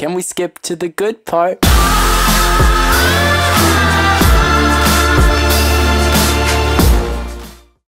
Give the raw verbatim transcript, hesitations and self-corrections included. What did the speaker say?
Can we skip to the good part?